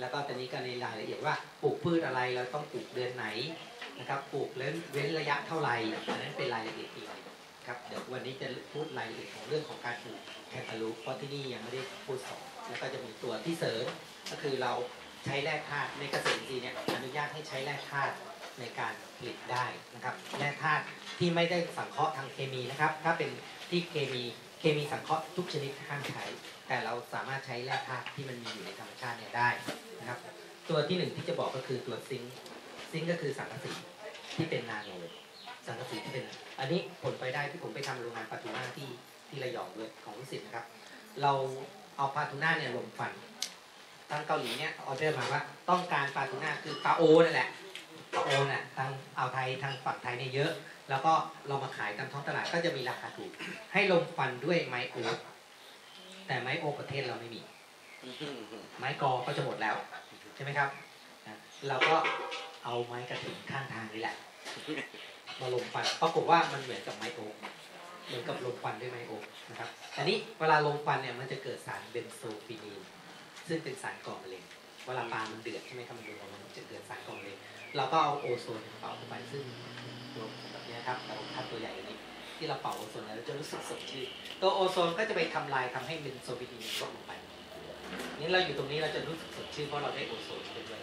แล้วก็ตอนนี้ก็ในรายละเอียดว่าปลูกพืชอะไรเราต้องปลูกเดือนไหนนะครับปลูกเว้นระยะเท่าไหร่อันนั้นเป็นรายละเอียดอีกครับเดี๋ยววันนี้จะพูดรายละเอียดของเรื่องของการปลูกแคนตาลูปเพราะที่นี่ยังไม่ได้พูดสอนแล้วก็จะมีตัวที่เสริมก็คือเราใช้แร่ธาตุในเกษตรอินทรีย์เนี่ยอนุญาตให้ใช้แร่ธาตุในการผลิตได้นะครับแร่ธาตุที่ไม่ได้สังเคราะห์ทางเคมีนะครับถ้าเป็นที่เคมีสังเคราะห์ทุกชนิดห้ามใช้แต่เราสามารถใช้แร่ธาตุที่มันมีอยู่ในธรรมชาติเนี่ยได้นะครับตัวที่หนึ่งที่จะบอกก็คือตัวซิงค์ซิงค์ก็คือสังกะสีที่เป็นนาโนสังกะสีที่เป็นอันนี้ผลไปได้ที่ผมไปทำโรงงานปาทูน่าที่ระยองด้วยของลูกศิษย์นะครับเราเอาปาทูน่าเนี่ยลมฟันทางเกาหลีเนี่ยออเดอร์มาว่าต้องการปาทูน่าคือปลาโอนั่นแหละปลาโอน่ะทางอ่าวไทยทางฝั่งไทยเนี่ยเยอะแล้วก็เรามาขายตามท้องตลาดก็จะมีราคาถูกให้ลมฟันด้วยไม้โอ๊กแต่ไม้โอ๊กประเทศเราไม่มีไม้กอก็จะหมดแล้วใช่ไหมครับเราก็เอาไม้กระถิ่นข้างทางนี่แหละมาลมฟันปรากฏว่ามันเหมือนกับไมโอเหมือนกับลมฟันด้วยไมโอนะครับอันนี้เวลาลมฟันเนี่ยมันจะเกิดสารเบนโซฟีนีนซึ่งเป็นสารก่อมะเร็งเวลาปลามันเดือดใช่ไหมครับมันจะเกิดสารก่อมะเร็งเราก็เอาโอโซนเป่าเข้าไปซึ่งตัวแบบนี้ครับเราทำตัวใหญ่อันนี้ที่เราเป่าโอโซนแล้วจะรู้สึกสดชื่นตัวโอโซนก็จะไปทำลายทำให้เบนโซฟีนีนลดลงไปนี่เราอยู่ตรงนี้เราจะรู้สึกสดชื่นเพราะเราได้โอโซนไปด้วย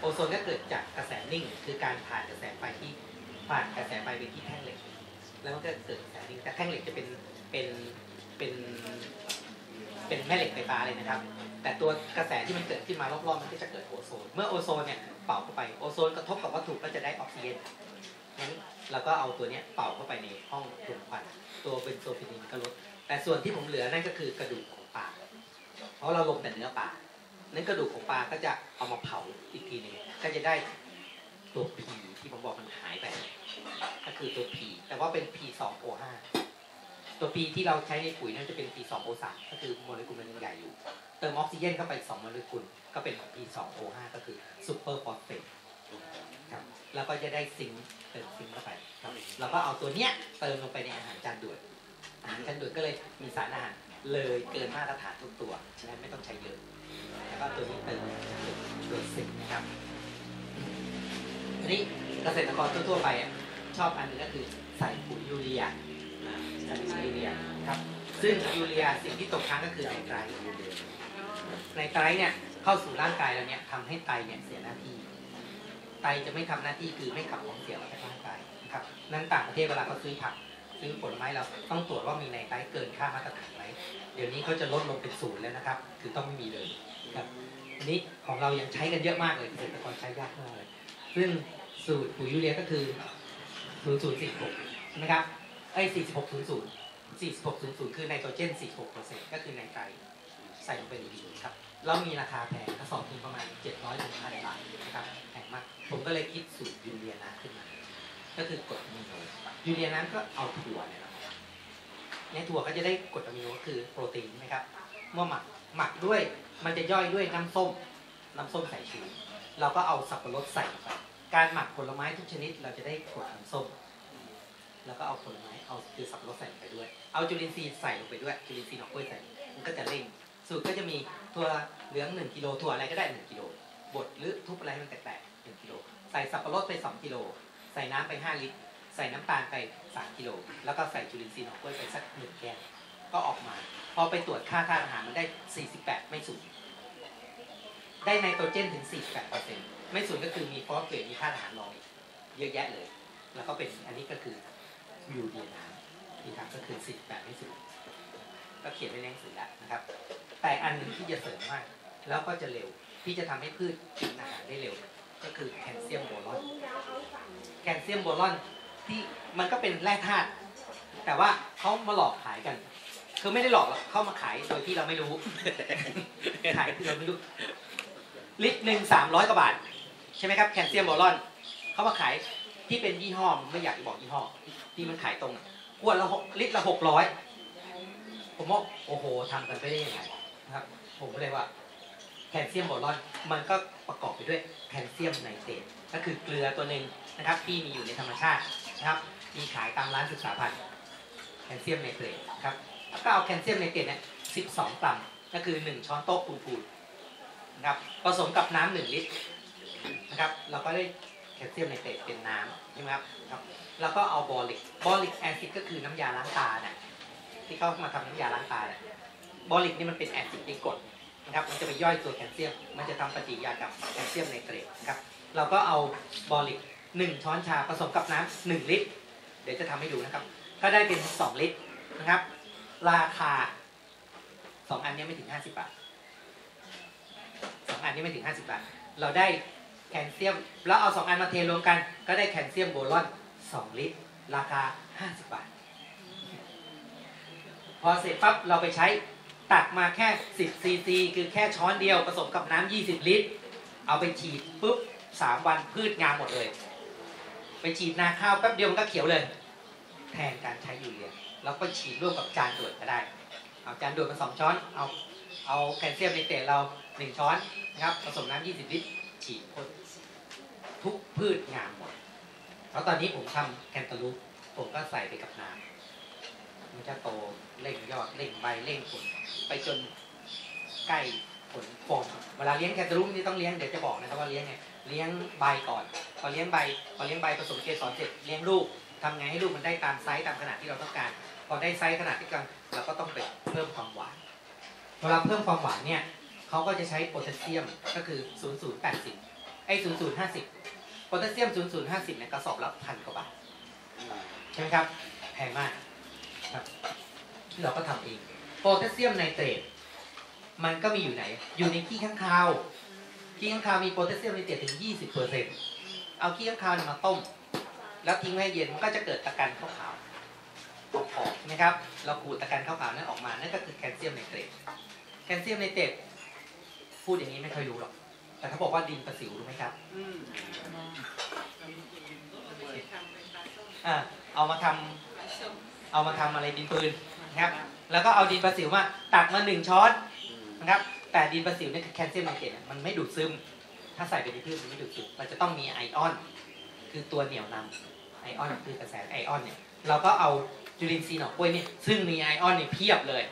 โอโซนก็เกิดจากกระแสนิ่งคือการผ่านกระแสไฟที่ผ่านกระแสไฟไปที่แท่งเหล็กแล้วมันก็เกิดกระแสนิ่งแต่แท่งเหล็กจะเป็นแม่เหล็กไฟฟ้าเลยนะครับแต่ตัวกระแสที่มันเกิดขึ้นมารอบๆมันก็จะเกิดโอโซนเมื่อโอโซนเนี่ยเป่าเข้าไปโอโซนกระทบกับวัตถุก็จะได้ออกซิเจนงั้นเราก็เอาตัวนี้เป่าเข้าไปในห้องลมควันตัวเบนโซฟีนีนก็ลดแต่ส่วนที่ผมเหลือนั่นก็คือกระดูกของปลาเพราะเราลมแต่เนื้อปลานั้นกระดูกของปลาก็จะเอามาเผาอีกทีหนึ่งก็จะได้ตัวพีที่ผมบอกมันหายไปก็คือตัวพีแต่ว่าเป็นพี2O5ตัวพีที่เราใช้ในปุ๋ยนั่นจะเป็นพี2O3ก็คือโมเลกุลมันใหญ่อยู่เติมออกซิเจนเข้าไป2โมเลกุลก็เป็นพี2O5ก็คือซูเปอร์ฟอสเฟตครับแล้วก็จะได้ซิงค์เติมซิงค์เข้าไปแล้วก็เอาตัวเนี้ยเติมลงไปในอาหารจานด่วนอาหารจานด่วนก็เลยมีสารอาหารเลยเกินมาตรฐานทุกตัวฉะนั้นไม่ต้องใช้เยอะแล้วก็ตัวนี้เติมตัวซิงค์นะครับอันนี้เกษตรกรทั่วไปชอบอันนึงก็คือใส่ปุ๋ยยูเรียครับซึ่งยูเรียสิ่งที่ตกค้างก็คือในไตรเนี่ยเข้าสู่ร่างกายเราเนี่ยทำให้ไตเนี่ยเสียหน้าที่ไตจะไม่ทำหน้าที่คือไม่ขับของเสียออกจากร่างกายครับนั้นต่างประเทศเวลาเขาซื้อผักซื้อผลไม้เราต้องตรวจว่ามีในไตเกินค่ามาตรฐานไหมเดี๋ยวนี้เขาจะลดลงเป็นศูนย์แล้วนะครับคือต้องไม่มีเลยครับอันนี้ของเรายังใช้กันเยอะมากเลยเกษตรกรใช้ยากมากเลยซึ่งสูตรปุ๋ยยูเรียก็คือ0046ใช่ไหมครับไอ้4600คือไนโตรเจน46%ก็คือในไตรใส่ลงไปในดินครับแล้วมีราคาแพงกระสอบนึงประมาณ700-1,000 บาทนะครับแพงมากผมก็เลยคิดสูตรยูเรียน้ำขึ้นมาก็คือกรดอะมิโนยูเรียน้ำก็เอาถั่วเนี่ยนะในถั่วก็จะได้กรดอะมิโนคือโปรตีนนะครับเมื่อหมักด้วยมันจะย่อยด้วยน้ำส้มสายชูเราก็เอาสับปะรดใส่ไปการหมักผลไม้ทุกชนิดเราจะได้กรดน้ำส้มแล้วก็เอาผลไม้เอาคือสับปะรดใส่ไปด้วยเอาจุลินทรีย์ใส่ลงไปด้วยจุลินทรีย์หนอกกล้วยใส่มันก็จะเร่งสูตรก็จะมีถั่วเหลือง1 กิโลถั่วอะไรก็ได้1 กิโลบดหรือทุบอะไรมันแตกๆ1 กิโลใส่สับปะรดไป2 กิโลใส่น้ำไป5 ลิตรใส่น้ำตาลไป3 กิโลแล้วก็ใส่จุลินทรีย์หนอกกล้วยไปสัก1 แก้วก็ออกมาพอไปตรวจค่าธาตุอาหารมันได้48ไม่สูงได้ไนโตรเจนถึง 48% ไม่สูญก็คือมีฟอสเฟตมีธาตุอาหารรองเยอะแยะเลยแล้วก็เป็นอันนี้ก็คือยูเรียน้ำที่ทำก็คือ48ไม่สูญก็เขียนไว้ในหนังสือแล้วนะครับแต่อันหนึ่งที่จะเสริมมากแล้วก็จะเร็วที่จะทำให้พืชกินอาหารได้เร็วก็คือแคลเซียมโบรอนแคลเซียมโบรอนที่มันก็เป็นแร่ธาตุแต่ว่าเขามาหลอกขายกันคือไม่ได้หลอกหรอกเข้ามาขายโดยที่เราไม่รู้ขายที่เราไม่รู้ลิตรหนึ่ง300 กว่าบาทใช่ไหมครับแคลเซียมบอลอนเขามาขายที่เป็นยี่ห้อไม่อยากบอกยี่ห้อที่มันขายตรงขวดละลิตรละ600ผมว่าโอ้โหทำกันไปได้ยังไงนะครับผมก็เลยว่าแคลเซียมบอลอนมันก็ประกอบไปด้วยแคลเซียมไนเตรตก็คือเกลือตัวหนึ่งนะครับที่มีอยู่ในธรรมชาตินะครับมีขายตามร้านศึกษาพันธุ์แคลเซียมไนเตรตครับก็เอาแคลเซียมไนเตรตเนี่ย12 กรัมก็คือ1 ช้อนโต๊ะปูน นะครับผสมกับน้ำ1 ลิตรนะครับเราก็ได้แคลเซียมไนเตรตเป็นน้ำใช่ไหมครับแล้วก็เอาบอริกแอซิดก็คือน้ำยาล้างตาเนี่ยที่เขามาทำน้ำยาล้างตาเนี่ยบอริกนี่มันเป็นแอซิดเป็นกรดนะครับมันจะไปย่อยตัวแคลเซียมมันจะทำปฏิกิริยากับแคลเซียมไนเตรตครับเราก็เอาบอริก1 ช้อนชาผสมกับน้ำ1 ลิตรเดี๋ยวจะทำให้ดูนะครับก็ได้เป็น2 ลิตรนะครับราคา2 อันนี้ไม่ถึง50 บาท2 อันนี้ไม่ถึง50 บาทเราได้แคลเซียมแล้วเอา2 อันมาเทรวมกันก็ได้แคลเซียมโบรอน2 ลิตรราคา50 บาทพอเสร็จปั๊บเราไปใช้ตักมาแค่10 ซีซีคือแค่ช้อนเดียวผสมกับน้ำ20 ลิตรเอาไปฉีดปุ๊บ3 วันพืชงามหมดเลยไปฉีดนาข้าวแป๊บเดียวมันก็เขียวเลยแทนการใช้ยูเรียแล้วก็ฉีดร่วมกับจานด่วนก็ได้เอาจานด่วนมา2 ช้อนเอาแคลเซียมไนเตรตเรา1 ช้อนนะครับผสมน้ำ20 ลิตรฉีดพ่นทุกพืชงามหมดแล้วตอนนี้ผมทำแคนตาลูปผมก็ใส่ไปกับน้ำมันจะโตเร่งยอดเร่งใบเร่งผลไปจนใกล้ผลฟอร์มเวลาเลี้ยงแคนตาลูปนี่ต้องเลี้ยงเดี๋ยวจะบอกนะครับว่าเลี้ยงไงเลี้ยงใบก่อนพอเลี้ยงใบผสมเกสรเสร็จเลี้ยงลูกทำไงให้ลูกมันได้ตามไซส์ตามขนาดที่เราต้องการพอได้ไซส์ขนาดที่กันเราก็ต้องไปเพิ่มความหวานเวลาเพิ่มความหวานเนี่ยเขาก็จะใช้โพแทสเซียมก็คือ0080ไอ้0050โพแทสเซียม0050เนี่ยกระสอบละ1,000 กว่าบาทใช่ไหมครับแพงมากครับเราก็ทำเองโพแทสเซียมไนเตรตมันก็มีอยู่ไหนอยู่ในขี้ข้างคาวขี้ข้างคาวมีโพแทสเซียมไนเตรตถึง 20% เอาขี้ข้างคาวมาต้มแล้วทิ้งให้เย็นมันก็จะเกิดตะกันขาวๆออกนะครับเราขูดตะกันขาวๆนั้นออกมานั่นก็คือแคลเซียมไนเตรตแคลเซียมไนเตรตพูดอย่างนี้ไม่เคยรู้หรอกแต่เขาบอกว่าดินประสิวรู้ไหมครับเอามาทำอะไรดินปืนนะครับแล้วก็เอาดินประสิวมาตักมา1 ช้อนนะครับแต่ดินประสิวเนี่ยแคลเซียมไนเตรตมันไม่ดูดซึมถ้าใส่ไปในพืชมันไม่ดูดซึมมันจะต้องมีไอออนคือตัวเหนี่ยวนำไอออนคือกระแสไอออนเนี่ยเราก็เอาจุลินทรีย์หนอกกล้วยเนี่ยซึ่งมีไอออนเนี่ยเพียบเลย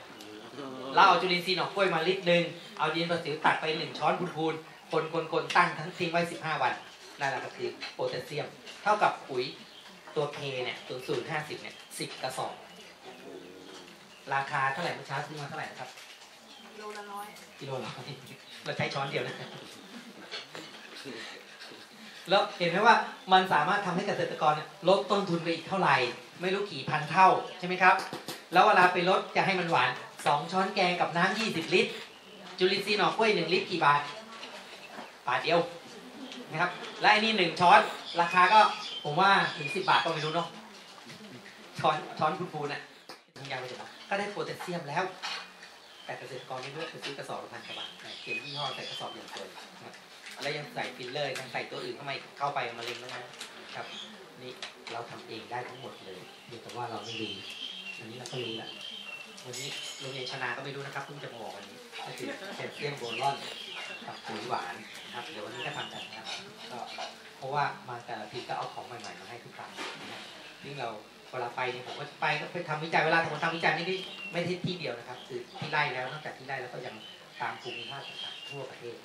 เราเอาจุลินทรีย์หนอกกล้วยมาลิตร 1เอาดินประสิวตักไป1 ช้อนพูนๆคนๆตั้งทั้งทิ้งไว้15 วันนั่นแหละก็คือโพแทสเซียมเท่ากับปุ๋ยตัวเคเนี่ยตัว0050เนี่ย10 กระสอบราคาเท่าไหร่เมื่อเช้าซื้อมาเท่าไหร่ครับกิโลละ 100เราใช้ช้อนเดียวนะแล้วเห็นไหมว่ามันสามารถทำให้เกษตรกรลดต้นทุนไปอีกเท่าไหร่ไม่รู้กี่พันเท่าใช่ไหมครับแล้วเวลาไปลดจะให้มันหวาน2 ช้อนแกงกับน้ำ20 ลิตรจุลินทรีย์หนอกกล้วย1 ลิตรกี่บาทบาทเดียวนะครับและอันนี้1 ช้อนราคาก็ผมว่าถึง10 บาทก็ไม่รู้เนาะช้อนพูนๆน่ะทั้งยาวไปเลยนะก็ได้โพแทสเซียมแล้วแต่เกษตรกรไม่รู้ซื้อกระสอบละ1,000 กว่าบาทเขียนยี่ห้อใส่กระสอบอย่างเดียวแล้วยังใส่ฟิลเลอร์ยังใส่ตัวอื่นเข้าไปมะเร็งแล้วนะครับนี่เราทำเองได้ทั้งหมดเลยเพียงแต่ว่าเราไม่ดีอันนี้เราก็รู้แหละวันนี้โรงเรียนชนาก็ไม่รู้นะครับเพิ่งจะบอกวันนี้ก็คือแคลเซียมโบรอนกับปุ๋ยหวานนะครับเดี๋ยววันนี้ก็ทำกันนะครับก็เพราะว่ามาแต่ละทีก็เอาของใหม่ๆมาให้ทุกครั้งซึ่งเราเวลาไปเนี่ยผมก็ไปก็ไปทำวิจัยเวลาผมทำวิจัยไม่ได้ที่เดียวนะครับคือที่ไร่แล้วนอกจากที่ไร่แล้วก็ยังตามภูมิภาคต่างๆทั่วประเทศ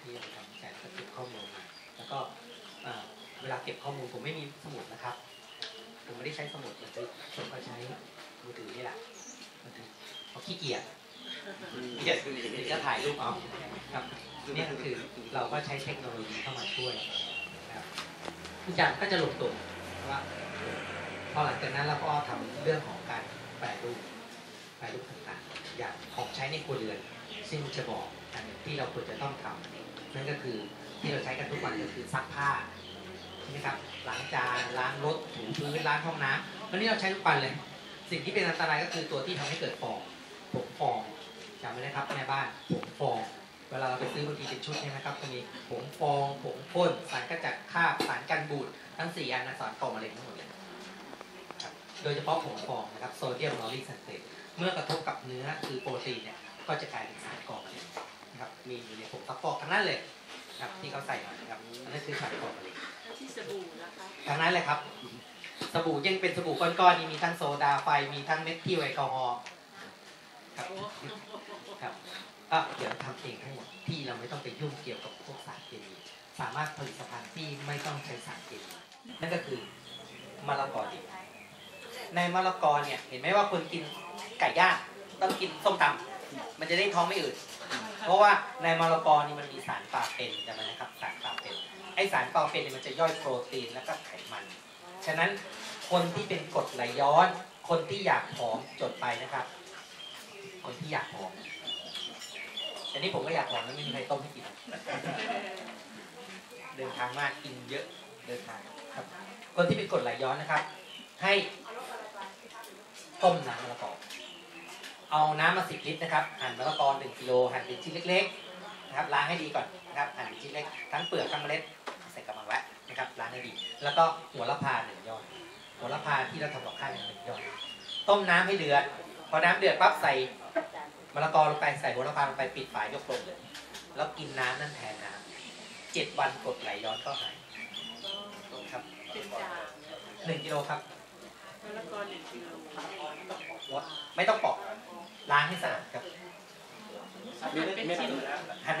ที่เราทำวิจัยก็เก็บข้อมูลมาแล้วก็เวลาเก็บข้อมูลผมไม่มีสมุดนะครับผมไม่ได้ใช้สมุดเลยผมก็ใช้มือถือนี่แหละเพราะขี้เกียจจะถ่ายรูปเอาครับนี่คือเราก็ใช้เทคโนโลยีเข้ามาช่วยนะครับทุกอย่างก็จะลงตัวว่าพอหลังจากนั้นเราก็ทำเรื่องของการแปรรูปต่างๆอย่างของใช้ในครัวเรือนซึ่งจะบอกอันที่เราควรจะต้องทำนั่นก็คือที่เราใช้กันทุกวันก็คือซักผ้าใช่ไหมครับล้างจานล้างรถถูพื้นล้างห้องน้ำวันนี้เราใช้ทุกวันเลยสิ่งที่เป็นอันตรายก็คือตัวที่ทำให้เกิดผงฟองจำไว้นะครับในบ้านผงฟองเวลาเราไปซื้อบางทีเป็นชุดใช่ไหมครับจะมีผงฟองผงพ่นสารกระจัดคราบสารกันบูดทั้ง4 อันสารก่อมะเร็งทั้งหมดเลยครับโดยเฉพาะผงฟองนะครับโซเดียมลอริกซัลเฟตเมื่อกระทบกับเนื้อคือโปรตีนเนี่ยก็จะกลายเป็นสารก่อมะเร็งนะครับมีอยู่ในผงซักฟอกทั้งนั้นเลยครับที่เขาใส่มานะครับนั่นคือสารก่อมะเร็งที่สบู่นะคะทั้งนั้นเลยครับสบู่ยังเป็นสบู่ก้อนๆนี่มีทั้งโซดาไฟมีทั้งเมทิลแอลกอฮอล์ครับ ก็เดี๋ยวทำเองให้หมดที่เราไม่ต้องไปยุ่งเกี่ยวกับพวกสารเคมีสามารถผลิตภัณฑ์ที่ไม่ต้องใช้สารเคมีนั่นก็คือมะละกอดิบในมะละกอเนี่ยเห็นไหมว่าคนกินไก่ย่างต้องกินส้มตำมันจะได้ท้องไม่อืดเพราะว่าในมะละกอนี่มันมีสารปาเปนจำไว้นะครับสารปาเปนไอสารปาเปนเนี่ยมันจะย่อยโปรตีนแล้วก็ไขมันฉะนั้นคนที่เป็นกรดไหลย้อนคนที่อยากผอมจดไปนะครับคนที่อยากผอมอันนี้ผมก็อยากผอมแล้วไม่มีใครต้มให้กินเดินทางมากกินเยอะเดินทางครับคนที่เป็นกรดไหลย้อนนะครับให้ต้มน้ำมะละกอเอาน้ำมา10 ลิตรนะครับหั่นมะละกอ1 กิโลหั่นเป็นชิ้นเล็กๆนะครับล้างให้ดีก่อนนะครับหั่นเป็นชิ้นเล็กทั้งเปลือกทั้งเมล็ดใส่กระมังไว้นะครับล้างให้ดีแล้วก็หัวละพา1 ยอดหัวละพาที่เราทำกับข้าว1 ยอดต้มน้ำให้เดือดพอน้ำเดือดปั๊บใส่มะละกอลงไปใส่หัวละพาลงไปปิดฝายกลมเลยแล้วกินน้ำนั่นแทนน้ำ7 วันกดไหลย้อนก็หายครับ1 กิโลครับมะละกอ1 กิโลไม่ต้องปอกล้างให้สะอาดครับหั่นเ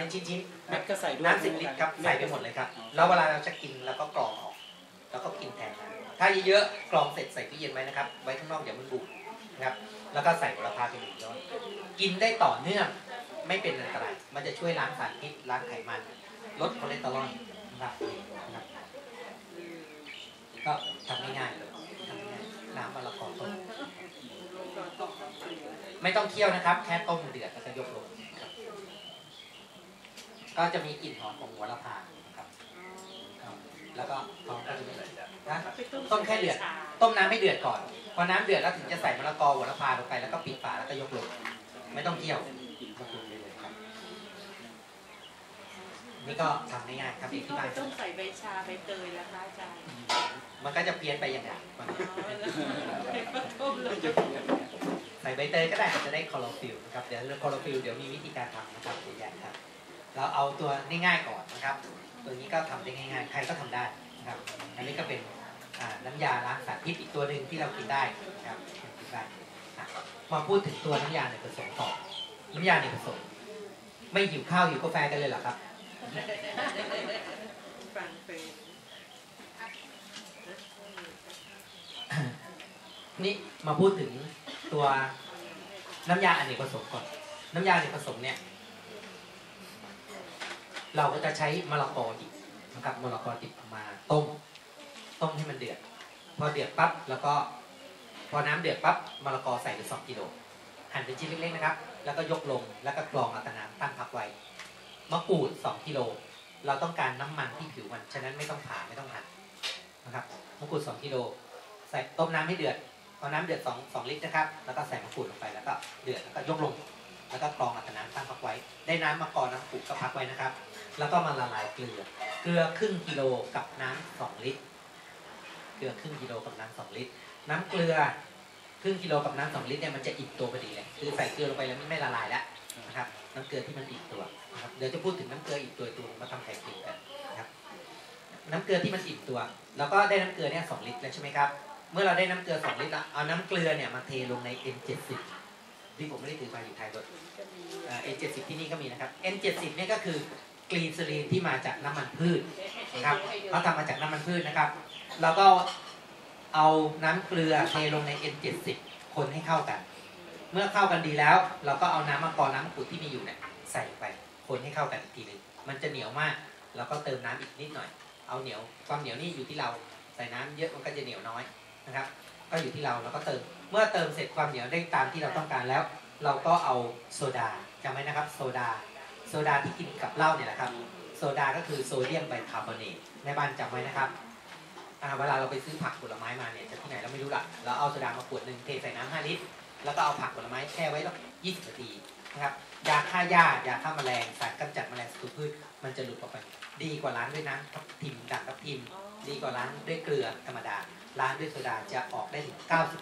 ป็นชิ้นๆเม็ดก็ใส่ด้วยน้ำ10 ลิตรครับใส่ไปหมดเลยครับแล้วเวลาเราจะกินเราก็กรองออกแล้วก็กินแทนถ้าเยอะๆกรองเสร็จใส่ตู้เย็นไว้นะครับไว้ข้างนอกเดี๋ยวมันบูดนะครับแล้วก็ใส่มะละกอไป1 ยอดกินได้ต่อเนื่องไม่เป็นอันตรายมันจะช่วยล้างสารพิษล้างไขมันลดคอเลสเตอรอลนะครับก็ทำง่ายๆน้ำมะละกอต้มไม่ต้องเคี่ยวนะครับแค่ต้มเดือดแล้วก็ยกลงก็จะมีกลิ่นหอมของหัวละพานะครับแล้วก็ต้มก็จะไม่เลยนะต้มแค่เดือดต้มน้ำให้เดือดก่อนพอน้ำเดือดแล้วถึงจะใส่มะละกอหัวละพาลงไปแล้วก็ปิดฝาแล้วก็ยกลงไม่ต้องเคี่ยวนี่ก็ทำง่ายๆครับที่บ้านต้มใส่ใบชาใบเตยแล้วค่ะอาจารย์มันก็จะเพี้ยนไปอย่างไรใส่ใบเตยก็ได้จะได้คลอโรฟิลนะครับเดี๋ยวคลอโรฟิลเดี๋ยวมีวิธีการทำนะครับใหญ่ๆครับเราเอาตัวง่ายๆก่อนนะครับตัวนี้ก็ทำได้ง่ายๆใครก็ทำได้นะครับอันนี้ก็เป็นน้ำยาล้างสารพิษอีกตัวหนึ่งที่เรากินได้นะครับกินได้มาพูดถึงตัวน้ำยาในผสมต่อน้ำยาในผสมไม่หิวข้าวหิวกาแฟกันเลยเหรอครับนี่มาพูดถึงตัวน้ำยาอเนกประสงค์ก่อนน้ำยาอเนกประสงค์เนี่ยเราก็จะใช้มะละกอดิบนะครับมะละกอดิบมาต้มให้มันเดือดพอเดือดปั๊บแล้วก็พอน้ำเดือดปั๊บมะละกอใส่ไป2 กิโลหั่นเป็นชิ้นเล็กๆนะครับแล้วก็ยกลงแล้วก็กรองอัตน้ำตั้งพักไว้มะกรูด2 กิโลเราต้องการน้ำมันที่ผิวมันฉะนั้นไม่ต้องผ่าไม่ต้องหั่นนะครับมะกรูด2 กิโลใส่ต้มน้ำให้เดือดเอาน้ำเดือด2 ลิตรนะครับแล้วก็ใส่มะกรูดลงไปแล้วก็เดือดแล้วก็ยกลงแล้วก็กรองอัตน้ำตั้งพักไว้ได้น้ำมะกอน้ำขูดก็พักไว้นะครับแล้วก็มาละลายเกลือครึ่ง กิโลกับน้ำ2 ลิตรเกลือครึ่ง กิโลกับน้ำ2 ลิตรน้ำเกลือครึ่ง กิโลกับน้ำ2 ลิตรเนี่ยมันจะอิ่มตัวพอดีเลยคือใส่เกลือลงไปแล้วไม่ละลายแล้วนะครับน้ำเกลือที่มันอิ่มตัวเดี๋ยวจะพูดถึงน้ำเกลืออิ่มตัวมาทำไข่เค็มกันนะครับน้ำเกลือที่มันอิ่มตัวแล้วก็ได้น้ำเกลือเนี่ย2 ลิตรแล้วใช่ไหมครับเมื่อเราได้น้ำเกลือ2 ลิตรแล้วเอาน้ำเกลือเนี่ยมาเทลงใน N70 ที่ผมไม่ได้ถือมาอยู่ไทยด้วย N70 ที่นี่ก็มีนะครับ N70 เนี่ยก็คือกลีเซอรีนที่มาจากน้ำมันพืชนะครับเขาทำมาจากน้ำมันพืชนะครับแล้วก็เอาน้ำเกลือเทลงใน N70 คนให้เข้ากันเมื่อเข้ากันดีแล้วเราก็เอาน้ำมะกอน้ำขูดที่มีอยู่เนี่ยใส่ไปคนให้เข้ากันอีกทีนึงมันจะเหนียวมากแล้วก็เติมน้ำอีกนิดหน่อยเอาเหนียวความเหนียวนี่อยู่ที่เราใส่น้ำเยอะมันก็จะเหนียวน้อยนะครับก็อยู่ที่เราแล้วก็เติมเมื่อเติมเสร็จความเหนียวได้ตามที่เราต้องการแล้วเราก็เอาโซดาจำไว้นะครับโซดาที่กินกับเหล้าเนี่ยแหละครับโซดาก็คือโซเดียมไบคาร์บอเนตในบ้านจำไว้นะครับเวลาเราไปซื้อผักผลไม้มาเนี่ยจากที่ไหนเราไม่รู้ละเราเอาโซดามาขวดนึงเทใส่น้ำ5 ลิตรแล้วก็เอาผักผลไม้แช่ไว้แล้ว20 นาทีนะครับยาฆ่าหญ้ายาฆ่าแมลงสารกำจัดแมลงศัตรูพืชมันจะหลุดออกไปดีกว่าล้างด้วยน้ำทับทิมด่างทับทิมดีกว่าล้างด้วยเกลือธรรมดาล้างด้วยโซดาจะออกได้ถึง 98% อัต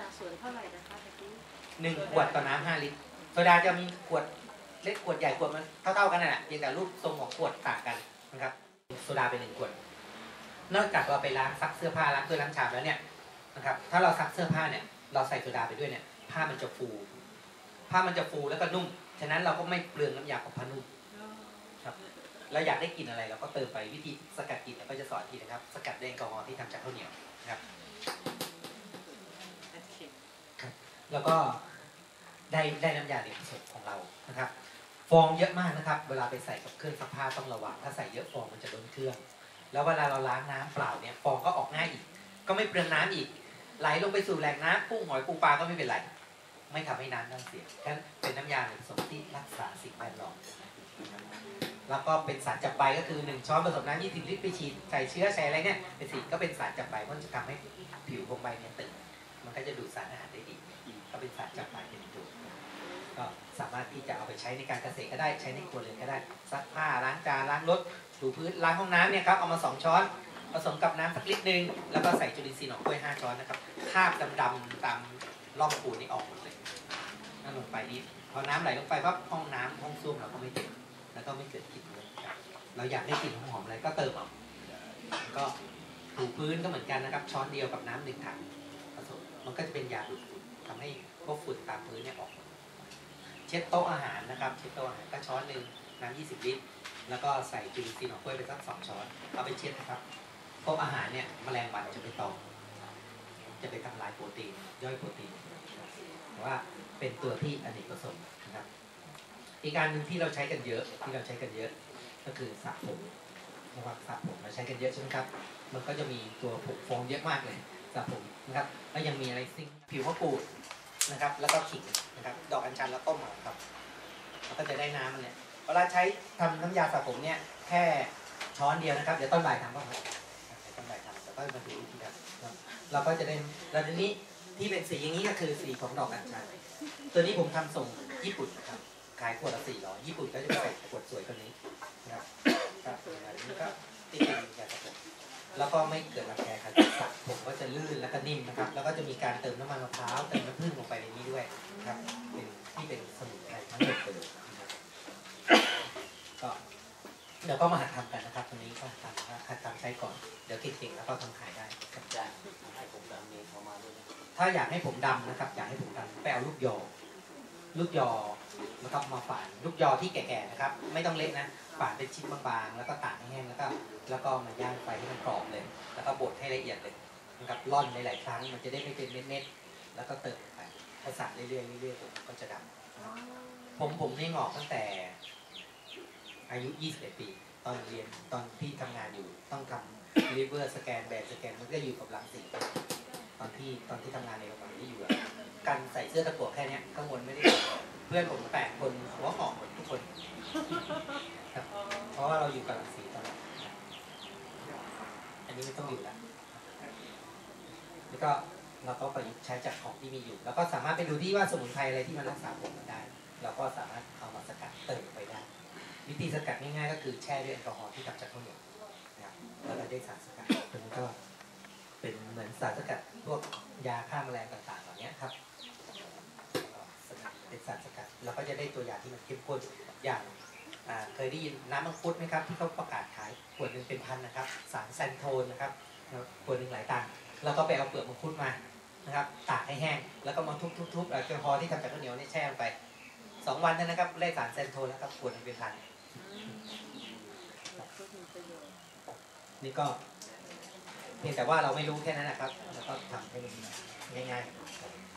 ราส่วนเท่าไหร่นะคะตะกี้1 ขวดต่อน้ำ5 ลิตรโซดาจะมีขวดเล็กขวดใหญ่ขวดมันเท่ากันน่ะเพียงแต่รูปทรงของขวดต่างกันนะครับโซดาเป็น1 ขวดนอกจากเราไปล้างซักเสื้อผ้าล้างด้วยล้างชามแล้วเนี่ยนะครับถ้าเราซักเสื้อผ้าเนี่ยเราใส่โซดาไปด้วยเนี่ยผ้ามันจะฟูแล้วก็นุ่ม ฉะนั้นเราก็ไม่เปลืองน้ำยาของผ้านุ่มครับเราอยากได้กลิ่นอะไรเราก็เติมไปวิธีสกัดกลิ่นเราก็จะสอนทีนะครับสกัดแอลกอฮอล์ที่ทำจากข้าวเหนียวครับแล้วก็ได้น้ำยาเหลวผสมของเรานะครับฟองเยอะมากนะครับเวลาไปใส่กับเครื่องซักผ้าต้องระวังถ้าใส่เยอะฟองมันจะล้นเครื่องแล้วเวลาเราล้างน้ำเปล่าเนี่ยฟองก็ออกง่ายอีกก็ไม่เปลืองน้ำอีกไหลลงไปสู่แหล่งน้ำกุ้งหอยปูปลาก็ไม่เป็นไรไม่ทำให้น้ำต้องเสียฉะนั้นเป็นน้ำยาเหลวผสมที่รักษาสิ่งแวดล้อมแล้วก็เป็นสารจับใบก็คือ1ช้อนผสมน้ำ20 ลิตรไปฉีดใส่เชื้อใส่อะไรเนี่ยเป็นสิ่งก็เป็นสารจับใบมันจะทำให้ผิวของใบเนี่ยตึงมันก็จะดูดสารอาหารได้ดีก็เป็นสารจับใบเป็นตัวก็สามารถที่จะเอาไปใช้ในการเกษตรก็ได้ใช้ในครัวเรือนก็ได้ซักผ้าล้างจานล้างรถถูพื้นล้างห้องน้ำเนี่ยครับเอามา2ช้อนผสมกับน้ำสักลิตรนึงแล้วก็ใส่จุลินทรีย์หนองกล้วย5 ช้อนนะครับคราบดำๆตามร่องปูนนี่ออกหมดเลยน้ำลงไปนี่พอน้ำไหลลงไปปั๊บห้องน้ำห้องส้วมเราก็ไม่ติดแล้วก็ไม่เกิดกลิ่นเลยครับเราอยากได้กลิ่นหอมๆอะไรก็เติมเอาก็ถูพื้นก็เหมือนกันนะครับช้อนเดียวกับน้ำ1ถังผสมมันก็จะเป็นยาดูดฝุ่นทำให้พวกฝุ่นตามพื้นเนี่ยออกเช็ดโต๊ะอาหารนะครับเช็ดโต๊ะอาหารก็ช้อนหนึ่งน้ำ20 ลิตรแล้วก็ใส่จุลินทรีย์หนองกล้วยไปสัก2 ช้อนเอาไปเช็ดนะครับโต๊ะอาหารเนี่ยแมลงวันจะไปตอมจะไปทำลายโปรตีนย่อยโปรตีนแต่ว่าเป็นตัวที่อเนกประสงค์นะครับอีกการหนึ่งที่เราใช้กันเยอะก็คือสระผมนะครับสระผมเราใช้กันเยอะใช่ไหมครับมันก็จะมีตัวผงฟองเยอะมากเลยสระผมนะครับแล้วยังมีอะไรซิ่งผิวมะกรูดนะครับแล้วก็ขิงนะครับดอกอัญชันแล้วต้มหอมครับแล้วก็จะได้น้ำมันเนี่ยเวลาใช้ทำน้ำยาสระผมเนี่ยแค่ช้อนเดียวนะครับเดี๋ยวต้นบ่ายทำก็พอต้นบ่ายทำแต่ก็มาดูวิธีการเราก็จะได้แล้วทีนี้ที่เป็นสีอย่างนี้ก็คือสีของดอกอัญชันตัวนี้ผมทำส่งญี่ปุ่นนะครับขายขวดละ400ญี่ปุ่นก็จะใส่ขวดสวยกว่านี้นะครับครับนี่ก็ติดยาสระผมแล้วก็ไม่เกิดรังแคครับสระผมก็จะลื่นแล้วก็นิ่มนะครับแล้วก็จะมีการเติมน้ำมันมะพร้าวเติมน้ำผึ้งลงไปในนี้ด้วยครับเป็นที่เป็นสมุนไพรทั้งหมดเลยนะครับก็เดี๋ยวก็มาหัดทำกันนะครับตรงนี้ก็หัดทำใช้ก่อนเดี๋ยวติดเก่งแล้วก็ทำขายได้ครับอาจารย์ให้ผมดำมีเข้ามาด้วยถ้าอยากให้ผมดำนะครับอยากให้ผมดำไปเอาลูกยอนะครับมาฝานลูกยอที่แก่ๆนะครับไม่ต้องเละนะฝานเป็นชิ้นบางๆแล้วก็ตากให้แห้งแล้วก็มาย่างไฟให้มันกรอบเลยแล้วก็บดให้ละเอียดเลยนะครับร่อนในหลายครั้งมันจะได้ไม่เป็นเม็ดๆแล้วก็เติมไปผสานเรื่อยๆก็จะดำผมนี่งอกตั้งแต่อายุ21 ปีตอนเรียนตอนที่ทำงานอยู่ต้องทำลิเวอร์สแกนแบนสแกนมันก็อยู่กับหลังสีตอนที่ทำงานในโรงพยาบาลที่อยู่การใส่เสื้อตะกั่วแค่นี้ข้างบนไม่ได้เพื่อนผม8 คนหัวหอกหมดทุกคนเพราะว่าเราอยู่กับหลังสีตลอดอันนี้ไม่ต้องอยู่แล้วก็เราก็ประยุกต์ใช้จากของที่มีอยู่แล้วก็สามารถไปดูที่ว่าสมุนไพรอะไรที่มันรักษาผมได้เราก็สามารถเอามาสกัดเติมไปได้วิธีสกัดง่ายๆก็คือแช่ด้วยแอลกอฮอล์ที่ทำจากข้าวเหนียวนะครับแล้วเราได้สารสกัดตรงนี้ก็เป็นเหมือนสารสกัดพวกยาฆ่าแมลงต่างๆเหล่านี้ครับเป็นสารสกัดเราก็จะได้ตัวยาที่มันเข้มข้นอย่างเคยได้ยินน้ำมังคุดไหมครับที่เขาประกาศขายขวดหนึ่งเป็นพันนะครับสารแซนโทนนะครับขวดหนึ่งหลายตังค์เราก็ไปเอาเปลือกมังคุดมานะครับตากให้แห้งแล้วก็มาทุบๆแอลกอฮอล์ที่ทำจากข้าวเหนียวนี่แช่ลงไป2 วันนั่นนะครับได้สารแซนโทนแล้วครับขวดหนึ่งเป็นพันนี่ก็เพียงแต่ว่าเราไม่รู้แค่นั้นนะครับแล้วก็ทำให้มันง่ายๆ